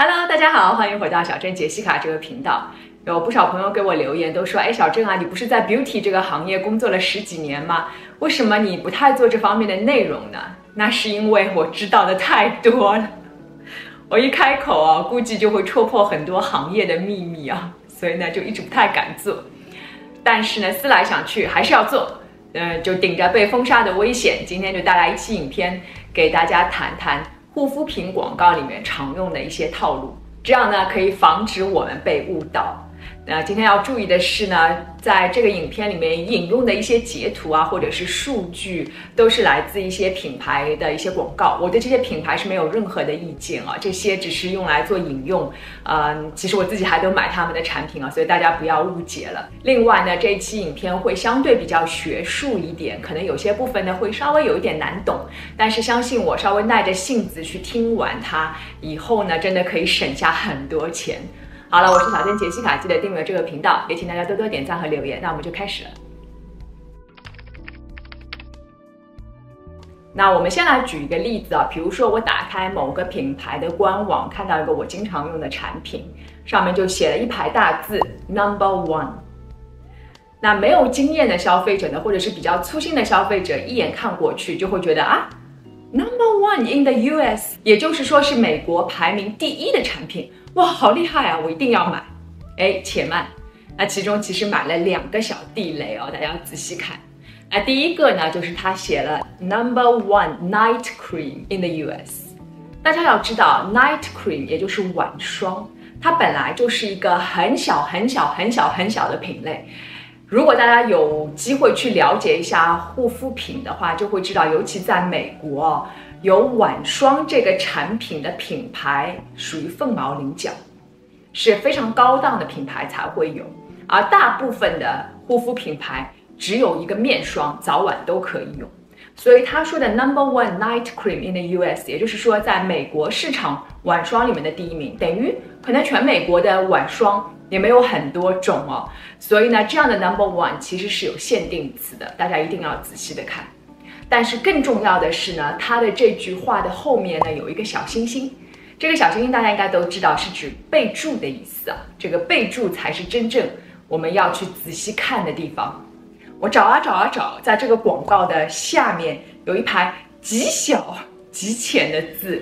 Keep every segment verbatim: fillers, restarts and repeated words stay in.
Hello， 大家好，欢迎回到小郑杰西卡这个频道。有不少朋友给我留言，都说：“哎，小郑啊，你不是在 beauty 这个行业工作了十几年吗？为什么你不太做这方面的内容呢？”那是因为我知道的太多了，我一开口啊，估计就会戳破很多行业的秘密啊，所以呢，就一直不太敢做。但是呢，思来想去，还是要做。嗯，就顶着被封杀的危险，今天就带来一期影片，给大家谈谈 护肤品广告里面常用的一些套路，这样呢可以防止我们被误导。那今天要注意的是呢，在这个影片里面引用的一些截图啊，或者是数据，都是来自一些品牌的一些广告。我对这些品牌是没有任何的意见啊，这些只是用来做引用。嗯，其实我自己还都买他们的产品啊，所以大家不要误解了。另外呢，这一期影片会相对比较学术一点，可能有些部分呢会稍微有一点难懂，但是相信我，稍微耐着性子去听完它以后呢，真的可以省下很多钱。 好了，我是小郑杰西卡，记得订阅这个频道，也请大家多多点赞和留言。那我们就开始了。那我们先来举一个例子啊，比如说我打开某个品牌的官网，看到一个我经常用的产品，上面就写了一排大字 Number One。那没有经验的消费者呢，或者是比较粗心的消费者，一眼看过去就会觉得啊 ，Number One in the U S， 也就是说是美国排名第一的产品。 哇，好厉害啊！我一定要买。哎，且慢，那其中其实买了两个小地雷哦，大家要仔细看。那第一个呢，就是他写了 Number One Night Cream in the U S。大家要知道 ，Night Cream 也就是晚霜，它本来就是一个很小很小很小很小的品类。如果大家有机会去了解一下护肤品的话，就会知道，尤其在美国哦， 有晚霜这个产品的品牌属于凤毛麟角，是非常高档的品牌才会有，而大部分的护肤品牌只有一个面霜，早晚都可以用。所以他说的 Number One Night Cream in the U S， 也就是说在美国市场晚霜里面的第一名，等于可能全美国的晚霜也没有很多种哦。所以呢，这样的 Number One 其实是有限定词的，大家一定要仔细的看。 但是更重要的是呢，它的这句话的后面呢有一个小星星，这个小星星大家应该都知道是指备注的意思啊，这个备注才是真正我们要去仔细看的地方。我找啊找啊找，在这个广告的下面有一排极小极浅的字，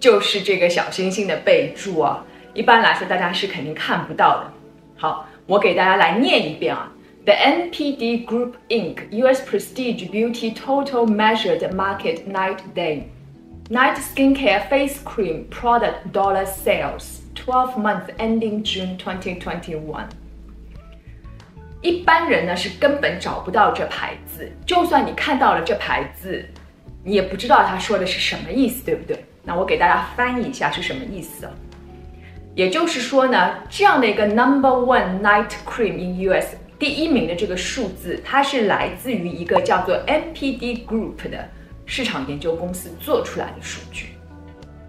就是这个小星星的备注啊。一般来说大家是肯定看不到的。好，我给大家来念一遍啊。 The N P D Group Incorporated. U S prestige beauty total measured market night day. Night skincare face cream product dollar sales. twelve months ending June twenty twenty-one. 一般人呢是根本找不到这牌子，就算你看到了这牌子，你也不知道他说的是什么意思，对不对？那我给大家翻译一下是什么意思啊。 也就是说呢，这样的一个 Number One Night Cream in U S 第一名的这个数字，它是来自于一个叫做 N P D Group 的市场研究公司做出来的数据，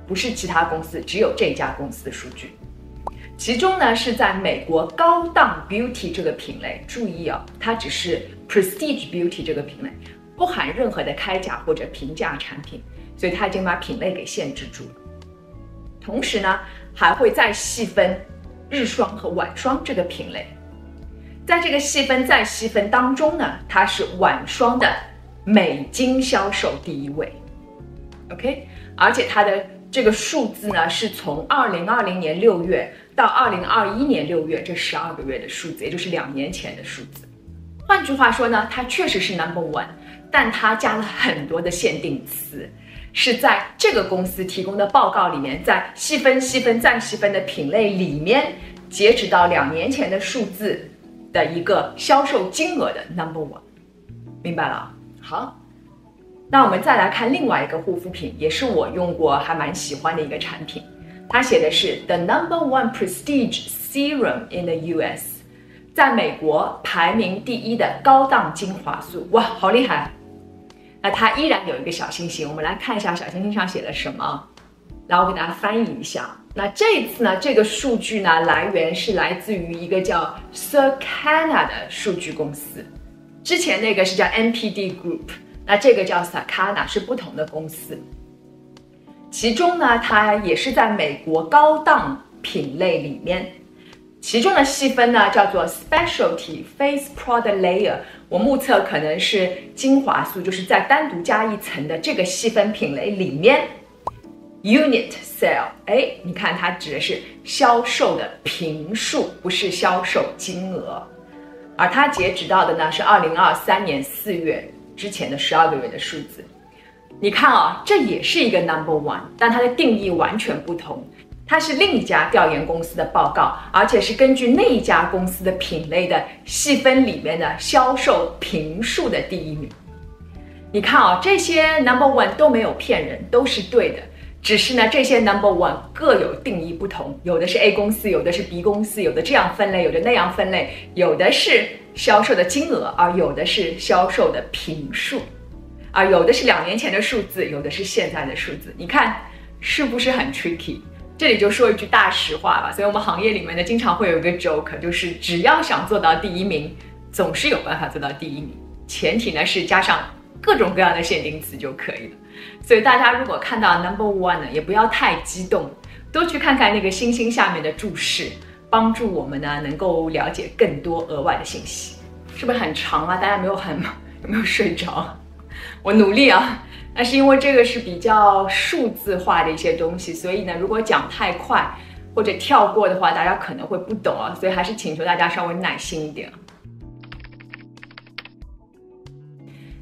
不是其他公司，只有这家公司的数据。其中呢，是在美国高档 beauty 这个品类，注意哦，它只是 prestige beauty 这个品类，不含任何的开价或者平价产品，所以它已经把品类给限制住了。 同时呢，还会再细分日霜和晚霜这个品类，在这个细分再细分当中呢，它是晚霜的美金销售第一位 ，OK， 而且它的这个数字呢，是从二零二零年六月到二零二一年六月这十二个月的数字，也就是两年前的数字。换句话说呢，它确实是 number one， 但它加了很多的限定词。 是在这个公司提供的报告里面，在细分、细分再细分的品类里面，截止到两年前的数字的一个销售金额的 number one， 明白了？好，那我们再来看另外一个护肤品，也是我用过还蛮喜欢的一个产品，它写的是 the number one prestige serum in the U S， 在美国排名第一的高档精华素，哇，好厉害！ 那它依然有一个小星星，我们来看一下小星星上写了什么，然后我给大家翻译一下。那这一次呢，这个数据呢来源是来自于一个叫 Circana 的数据公司，之前那个是叫 N P D Group， 那这个叫 Circana 是不同的公司。其中呢，它也是在美国高档品类里面，其中的细分呢叫做 specialty face product layer。我目测可能是精华素，就是再单独加一层的这个细分品类里面 ，unit sale， 哎，你看它指的是销售的瓶数，不是销售金额。而它截止到的呢是二零二三年四月之前的十二个月的数字。你看啊、哦，这也是一个 number one， 但它的定义完全不同。它是另一家调研公司的报告，而且是根据那一家公司的品类的细分里面的销售瓶数的第一名。你看啊、哦，这些 number one 都没有骗人，都是对的。只是呢，这些 number one 各有定义不同，有的是 A 公司，有的是 B 公司，有的这样分类，有的那样分类，有的是销售的金额，而有的是销售的瓶数。啊，有的是两年前的数字，有的是现在的数字，你看是不是很 tricky？ 这里就说一句大实话吧，所以我们行业里面呢，经常会有一个 joke， 就是只要想做到第一名，总是有办法做到第一名，前提呢是加上各种各样的限定词就可以了。所以大家如果看到 number one 呢，也不要太激动，多去看看那个星星下面的注释，帮助我们呢能够了解更多额外的信息。是不是很长啊？大家没有很有没有睡着？我努力啊，但是因为这个是比较数字化的一些东西，所以呢，如果讲太快或者跳过的话，大家可能会不懂啊，所以还是请求大家稍微耐心一点。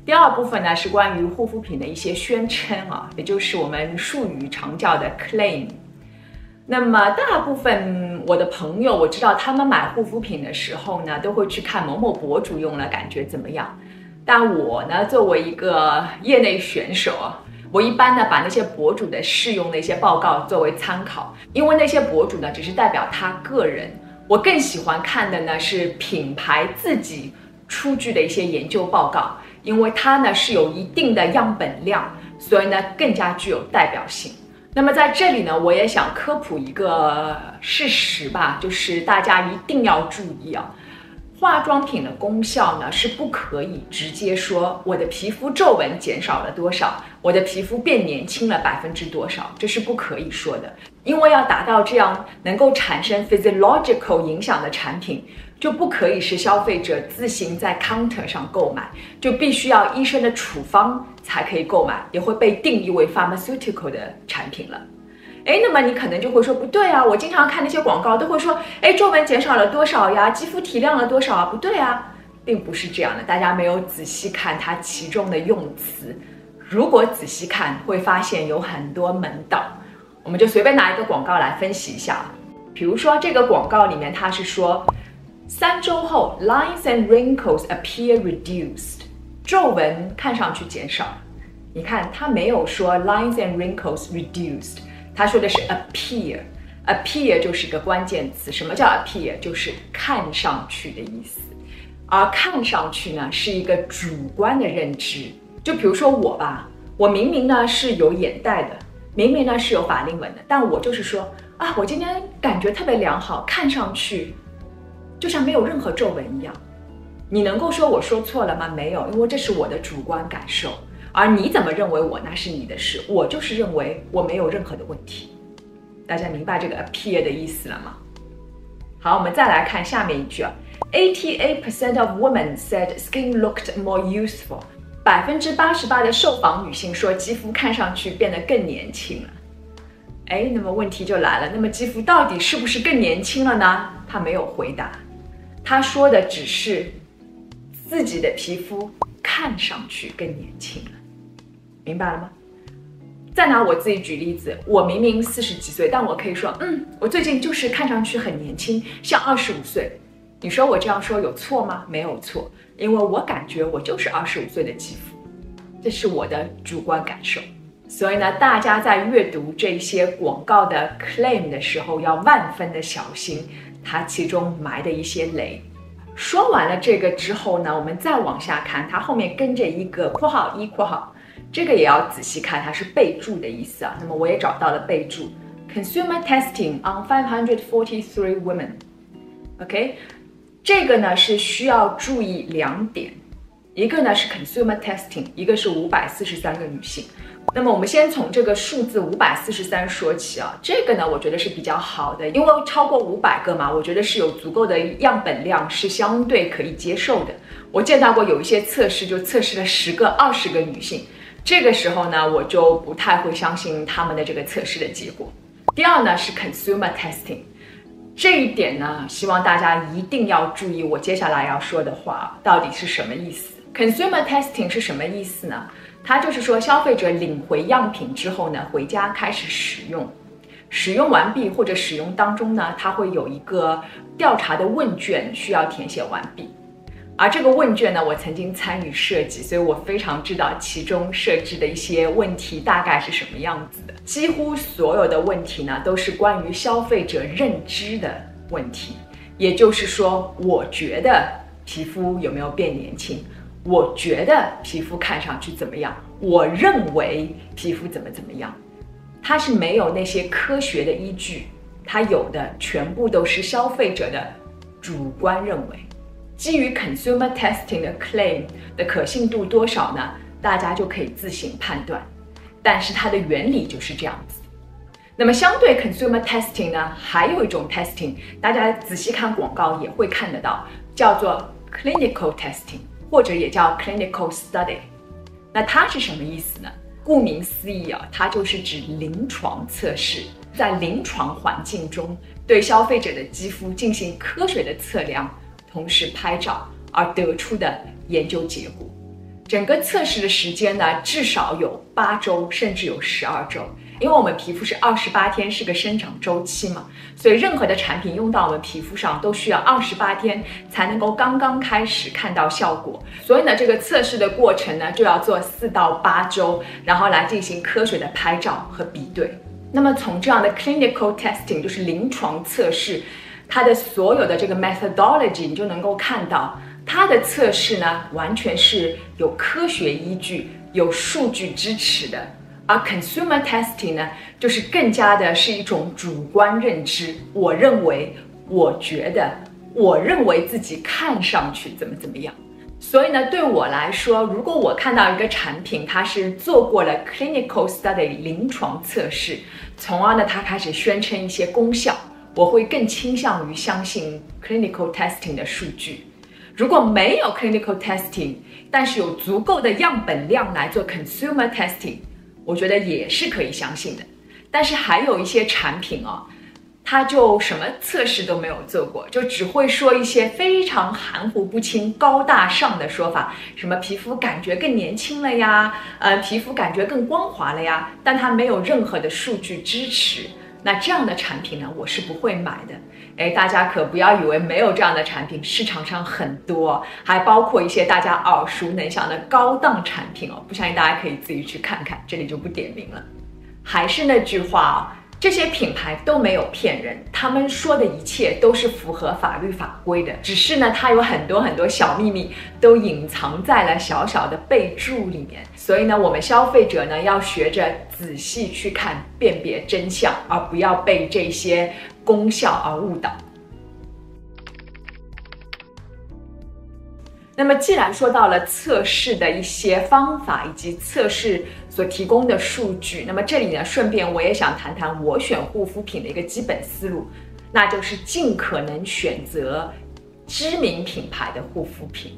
第二部分呢是关于护肤品的一些宣称啊，也就是我们术语常叫的 claim。那么大部分我的朋友，我知道他们买护肤品的时候呢，都会去看某某博主用了感觉怎么样。但我呢，作为一个业内选手啊，我一般呢把那些博主的试用的一些报告作为参考，因为那些博主呢只是代表他个人，我更喜欢看的呢是品牌自己出具的一些研究报告，因为它呢是有一定的样本量，所以呢更加具有代表性。那么在这里呢，我也想科普一个事实吧，就是大家一定要注意啊。化妆品的功效呢是不可以直接说我的皮肤皱纹减少了多少，我的皮肤变年轻了百分之多少，这是不可以说的，因为要达到这样能够产生 physiological 影响的产品，就不可以是消费者自行在 counter 上购买，就必须要医生的处方才可以购买，也会被定义为 pharmaceutical 的产品了。哎，那么你可能就会说不对啊，我经常看那些广告都会说，哎，皱纹减少了多少呀，肌肤提亮了多少啊，不对啊，并不是这样的，大家没有仔细看它其中的用词，如果仔细看会发现有很多门道。我们就随便拿一个广告来分析一下，比如说这个广告里面它是说，三周后 lines and wrinkles appear reduced， 皱纹看上去减少，你看它没有说 lines and wrinkles reduced，他说的是 appear， appear 就是个关键词。什么叫 appear？ 就是看上去的意思。而看上去呢，是一个主观的认知。就比如说我吧，我明明呢是有眼袋的，明明呢是有法令纹的，但我就是说啊，我今天感觉特别良好，看上去就像没有任何皱纹一样。你能够说我说错了吗？没有，因为这是我的主观感受。而你怎么认为我，那是你的事，我就是认为我没有任何的问题。大家明白这个 appear 的意思了吗？好，我们再来看下面一句啊 ，eighty-eight percent of women said skin looked more youthful。百分之八十八的受访女性说肌肤看上去变得更年轻了。哎，那么问题就来了，那么肌肤到底是不是更年轻了呢？她没有回答，她说的只是自己的皮肤看上去更年轻了。明白了吗？再拿我自己举例子，我明明四十几岁，但我可以说，嗯，我最近就是看上去很年轻，像二十五岁。你说我这样说有错吗？没有错，因为我感觉我就是二十五岁的肌肤，这是我的主观感受。所以呢，大家在阅读这些广告的 claim 的时候，要万分的小心，它其中埋的一些雷。说完了这个之后呢，我们再往下看，它后面跟着一个括号一括号。这个也要仔细看，它是备注的意思啊。那么我也找到了备注 ，consumer testing on five hundred forty-three women。OK， 这个呢是需要注意两点，一个呢是 consumer testing， 一个是五百四十三个女性。那么我们先从这个数字五百四十三说起啊，这个呢我觉得是比较好的，因为超过五百个嘛，我觉得是有足够的样本量，是相对可以接受的。我见到过有一些测试就测试了十个、二十个女性，这个时候呢我就不太会相信他们的这个测试的结果。第二呢是 consumer testing， 这一点呢希望大家一定要注意，我接下来要说的话到底是什么意思。 consumer testing 是什么意思呢？ 它就是说，消费者领回样品之后呢，回家开始使用，使用完毕或者使用当中呢，它会有一个调查的问卷需要填写完毕。而这个问卷呢，我曾经参与设计，所以我非常知道其中设置的一些问题大概是什么样子的。几乎所有的问题呢，都是关于消费者认知的问题，也就是说，我觉得皮肤有没有变年轻？ 我觉得皮肤看上去怎么样？我认为皮肤怎么怎么样？它是没有那些科学的依据，它有的全部都是消费者的主观认为。基于 consumer testing 的 claim 的可信度多少呢？大家就可以自行判断。但是它的原理就是这样子。那么相对 consumer testing 呢，还有一种 testing， 大家仔细看广告也会看得到，叫做 clinical testing。 或者也叫 clinical study， 那它是什么意思呢？顾名思义啊，它就是指临床测试，在临床环境中对消费者的肌肤进行科学的测量，同时拍照而得出的研究结果。整个测试的时间呢，至少有八周，甚至有十二周，因为我们皮肤是二十八天是个生长周期嘛，所以任何的产品用到我们皮肤上都需要二十八天才能够刚刚开始看到效果。所以呢，这个测试的过程呢，就要做四到八周，然后来进行科学的拍照和比对。那么从这样的 clinical testing， 就是临床测试，它的所有的这个 methodology， 你就能够看到。 它的测试呢，完全是有科学依据、有数据支持的，而 consumer testing 呢，就是更加的是一种主观认知。我认为，我觉得，我认为自己看上去怎么怎么样。所以呢，对我来说，如果我看到一个产品，它是做过了 clinical study 临床测试，从而呢，它开始宣称一些功效，我会更倾向于相信 clinical testing 的数据。 如果没有 clinical testing， 但是有足够的样本量来做 consumer testing， 我觉得也是可以相信的。但是还有一些产品哦，它就什么测试都没有做过，就只会说一些非常含糊不清、高大上的说法，什么皮肤感觉更年轻了呀，呃，皮肤感觉更光滑了呀，但它没有任何的数据支持。 那这样的产品呢，我是不会买的。哎，大家可不要以为没有这样的产品，市场上很多，还包括一些大家耳熟能详的高档产品哦。不相信大家可以自己去看看，这里就不点名了。还是那句话哦，这些品牌都没有骗人，他们说的一切都是符合法律法规的。只是呢，它有很多很多小秘密都隐藏在了小小的备注里面。所以呢，我们消费者呢要学着。 仔细去看，辨别真相，而不要被这些功效而误导。那么，既然说到了测试的一些方法以及测试所提供的数据，那么这里呢，顺便我也想谈谈我选护肤品的一个基本思路，那就是尽可能选择知名品牌的护肤品。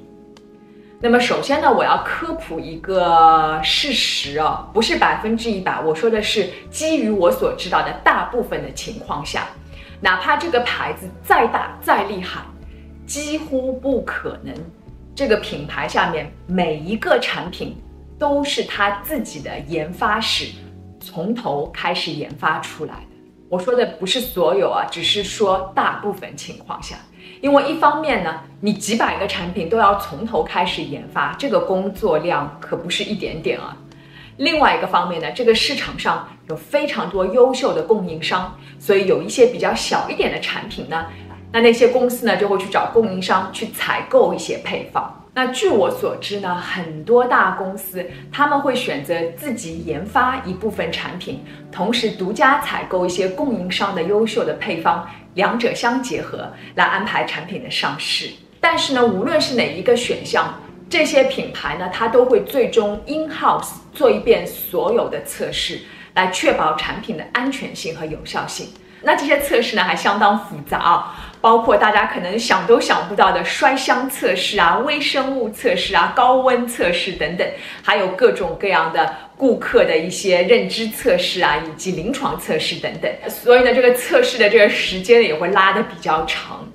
那么首先呢，我要科普一个事实哦，不是百分之一百，我说的是基于我所知道的大部分的情况下，哪怕这个牌子再大再厉害，几乎不可能，这个品牌下面每一个产品都是它自己的研发史从头开始研发出来的。我说的不是所有啊，只是说大部分情况下。 因为一方面呢，你几百个产品都要从头开始研发，这个工作量可不是一点点啊。另外一个方面呢，这个市场上有非常多优秀的供应商，所以有一些比较小一点的产品呢，那那些公司呢就会去找供应商去采购一些配方。那据我所知呢，很多大公司他们会选择自己研发一部分产品，同时独家采购一些供应商的优秀的配方。 两者相结合来安排产品的上市，但是呢，无论是哪一个选项，这些品牌呢，它都会最终 in house 做一遍所有的测试，来确保产品的安全性和有效性。那这些测试呢，还相当复杂啊，包括大家可能想都想不到的摔箱测试啊、微生物测试啊、高温测试等等，还有各种各样的顾客的一些认知测试啊，以及临床测试等等。所以呢，这个测试的这个时间也会拉得比较长。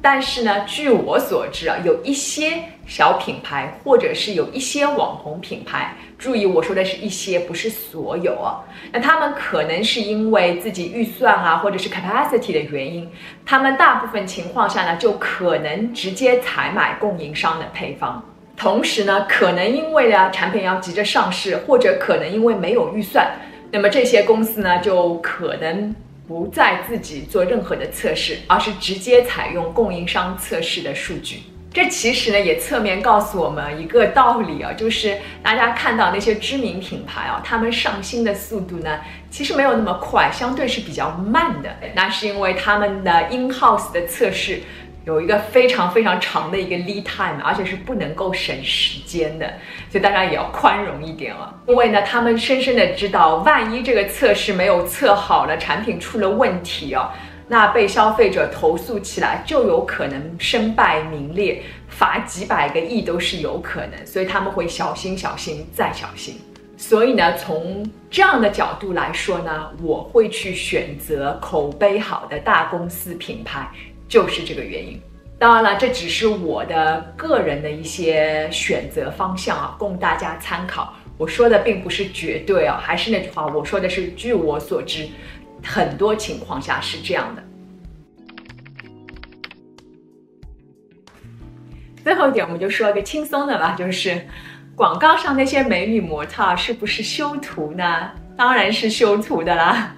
但是呢，据我所知啊，有一些小品牌或者是有一些网红品牌，注意我说的是一些，不是所有啊。那他们可能是因为自己预算啊，或者是 capacity 的原因，他们大部分情况下呢，就可能直接采买供应商的配方。同时呢，可能因为呢产品要急着上市，或者可能因为没有预算，那么这些公司呢，就可能 不再自己做任何的测试，而是直接采用供应商测试的数据。这其实呢，也侧面告诉我们一个道理啊，就是大家看到那些知名品牌啊，他们上新的速度呢，其实没有那么快，相对是比较慢的。那是因为他们的 in house 的测试 有一个非常非常长的一个 lead time， 而且是不能够省时间的，所以大家也要宽容一点啊。因为呢，他们深深的知道，万一这个测试没有测好了，产品出了问题啊，那被消费者投诉起来就有可能身败名裂，罚几百个亿都是有可能，所以他们会小心、小心再小心。 所以呢，从这样的角度来说呢，我会去选择口碑好的大公司品牌，就是这个原因。当然了，这只是我的个人的一些选择方向啊，供大家参考。我说的并不是绝对啊，还是那句话，我说的是据我所知，很多情况下是这样的。 最后一点，我们就说一个轻松的吧，就是 广告上那些美女模特是不是修图呢？当然是修图的啦。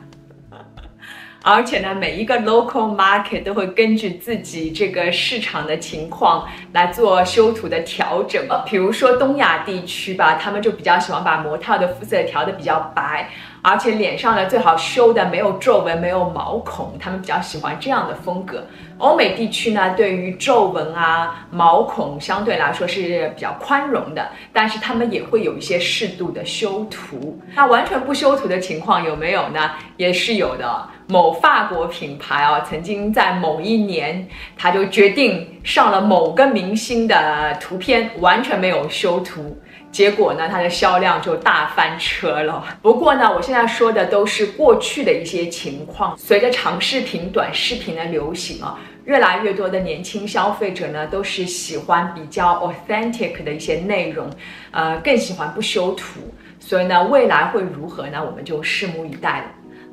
而且呢，每一个 local market 都会根据自己这个市场的情况来做修图的调整。比如说东亚地区吧，他们就比较喜欢把模特的肤色调得比较白，而且脸上呢最好修的没有皱纹、没有毛孔，他们比较喜欢这样的风格。欧美地区呢，对于皱纹啊、毛孔相对来说是比较宽容的，但是他们也会有一些适度的修图。那完全不修图的情况有没有呢？也是有的。某法国品牌啊，曾经在某一年，他就决定上了某个明星的图片，完全没有修图。 结果呢，它的销量就大翻车了。不过呢，我现在说的都是过去的一些情况。随着长视频、短视频的流行啊，越来越多的年轻消费者呢，都是喜欢比较 authentic 的一些内容，呃，更喜欢不修图。所以呢，未来会如何呢？我们就拭目以待了。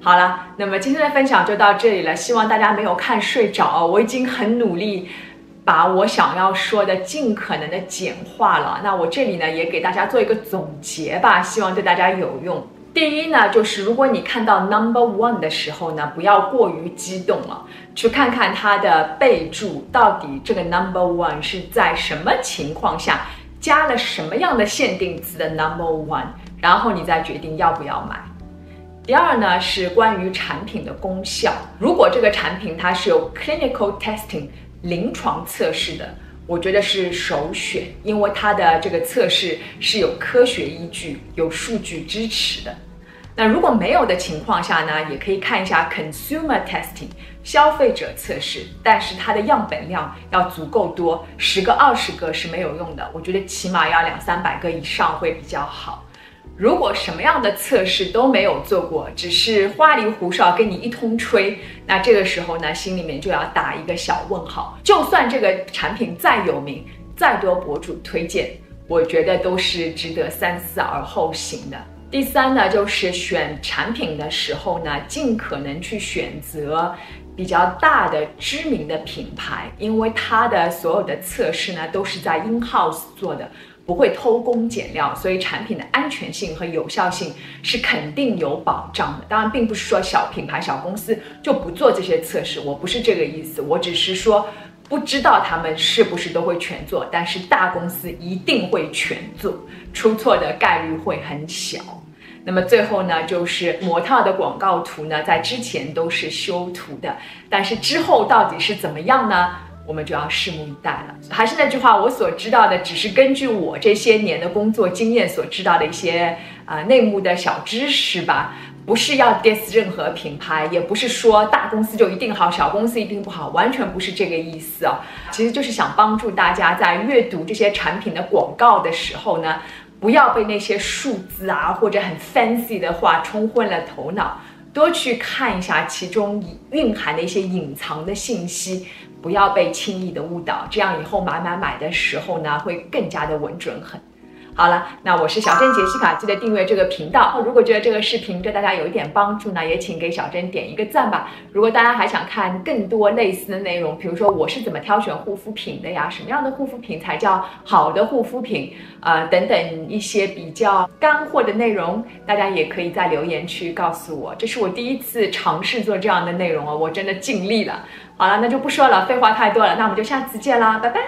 好了，那么今天的分享就到这里了，希望大家没有看睡着啊，我已经很努力 把我想要说的尽可能的简化了。那我这里呢也给大家做一个总结吧，希望对大家有用。第一呢，就是如果你看到 number one 的时候呢，不要过于激动了，去看看它的备注到底这个 number one 是在什么情况下加了什么样的限定词的 number one， 然后你再决定要不要买。 第二呢是关于产品的功效，如果这个产品它是有 clinical testing 临床测试的，我觉得是首选，因为它的这个测试是有科学依据、有数据支持的。那如果没有的情况下呢，也可以看一下 consumer testing 消费者测试，但是它的样本量要足够多，十个、二十个是没有用的，我觉得起码要两三百个以上会比较好。 如果什么样的测试都没有做过，只是花里胡哨跟你一通吹，那这个时候呢，心里面就要打一个小问号。就算这个产品再有名，再多博主推荐，我觉得都是值得三思而后行的。第三呢，就是选产品的时候呢，尽可能去选择 比较大的知名的品牌，因为它的所有的测试呢都是在 in house 做的，不会偷工减料，所以产品的安全性和有效性是肯定有保障的。当然，并不是说小品牌、小公司就不做这些测试，我不是这个意思，我只是说不知道他们是不是都会全做，但是大公司一定会全做，出错的概率会很小。 那么最后呢，就是模特的广告图呢，在之前都是修图的，但是之后到底是怎么样呢？我们就要拭目以待了。还是那句话，我所知道的只是根据我这些年的工作经验所知道的一些啊、呃、内幕的小知识吧，不是要 diss 任何品牌，也不是说大公司就一定好，小公司一定不好，完全不是这个意思啊、哦。其实就是想帮助大家在阅读这些产品的广告的时候呢，不要被那些数字啊或者很 fancy 的话冲昏了头脑。 多去看一下其中蕴含的一些隐藏的信息，不要被轻易的误导，这样以后买买买的时候呢，会更加的稳准狠。好了，那我是小珍杰西卡，记得订阅这个频道。如果觉得这个视频对大家有一点帮助呢，也请给小珍点一个赞吧。如果大家还想看更多类似的内容，比如说我是怎么挑选护肤品的呀，什么样的护肤品才叫好的护肤品啊、呃，等等一些比较干货的内容，大家也可以在留言区告诉我。这是我第一次尝试做这样的内容哦，我真的尽力了。好了，那就不说了，废话太多了，那我们就下次见啦，拜拜。